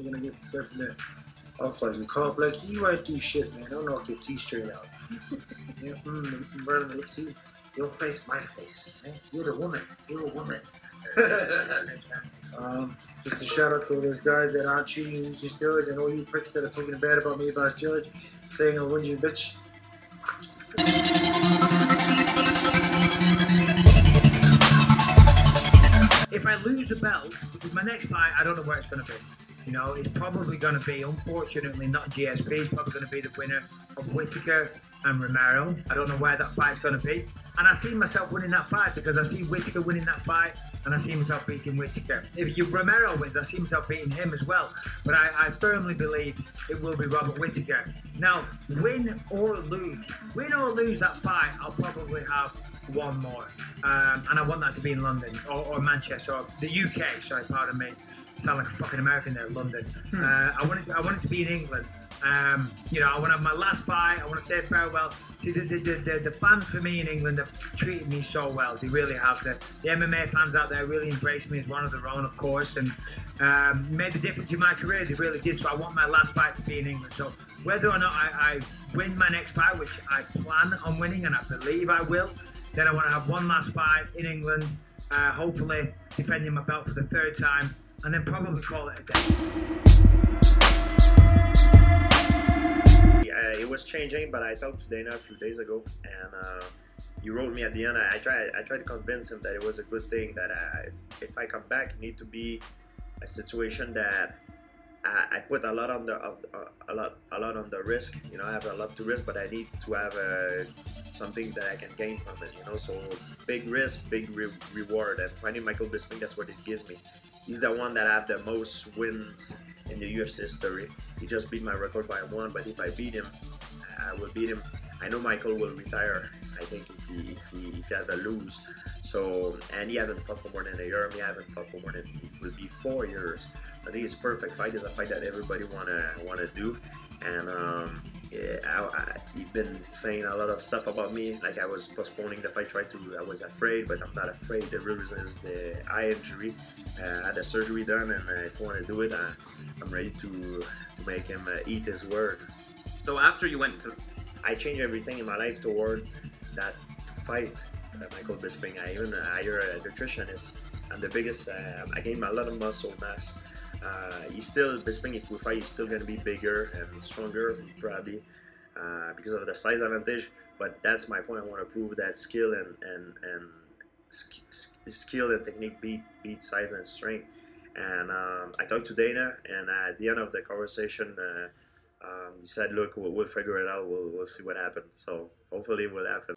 you're gonna get prepared for that. I'll fucking cough like you right through shit, man. Don't knock your teeth straight out. You know, let's see. Your face, my face. Man. You're the woman. You're a woman. Just a shout out to all those guys that aren't cheating and using steroids, and all you pricks that are talking bad about me about steroids, saying I wouldn't you bitch. If I lose the belt, with my next fight, I don't know where it's going to be. You know, it's probably going to be, unfortunately, not GSP. It's probably going to be the winner of Whittaker and Romero. I don't know where that fight's going to be. And I see myself winning that fight because I see Whittaker winning that fight and I see myself beating Whittaker. If Romero wins, I see myself beating him as well. But I firmly believe it will be Robert Whittaker. Now, win or lose that fight, I'll probably have one more. And I want that to be in London or Manchester or the UK, sorry, pardon me. Sound like a fucking American there, London. I want it to be in England. You know, I want to have my last fight. I want to say farewell. See, the fans for me in England have treated me so well. They really have. The MMA fans out there really embraced me as one of their own, of course, and made the difference in my career. They really did. So I want my last fight to be in England. So whether or not I win my next fight, which I plan on winning and I believe I will, then I want to have one last fight in England, hopefully defending my belt for the third time, and then probably call it a day. Yeah, it was changing, but I talked to Dana a few days ago, and he wrote me at the end. I tried to convince him that it was a good thing, that if I come back, it need to be a situation that I put a lot on the a lot on the risk. You know, I have a lot to risk, but I need to have something that I can gain from it. You know, so big risk, big reward. And finding Michael Bisping, that's what it gives me. He's the one that have the most wins in the UFC history. He just beat my record by one, but if I beat him, I will beat him. I know Michael will retire, I think, if he has a lose. So, and he hasn't fought for more than a year. He hasn't fought for more than, it will be 4 years. I think it's perfect fight. It's a fight that everybody wanna do. And he's been saying a lot of stuff about me. Like, I was postponing the fight, I was afraid, but I'm not afraid. The real reason is the eye injury. I had a surgery done, and if I want to do it, I'm ready to make him eat his word. So after you went to... I changed everything in my life toward that fight, Michael Bisping. I even hired a nutritionist. I'm the biggest, I gained a lot of muscle mass. He's still, Bisping, if we fight, he's still going to be bigger and stronger, probably, because of the size advantage. But that's my point. I want to prove that skill and technique beat size and strength. And I talked to Dana, and at the end of the conversation, he said, look, we'll figure it out, we'll see what happens. So hopefully it will happen.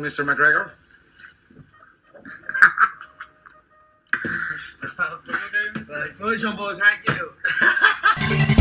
Mr. McGregor? Mr. McGregor? Thank you.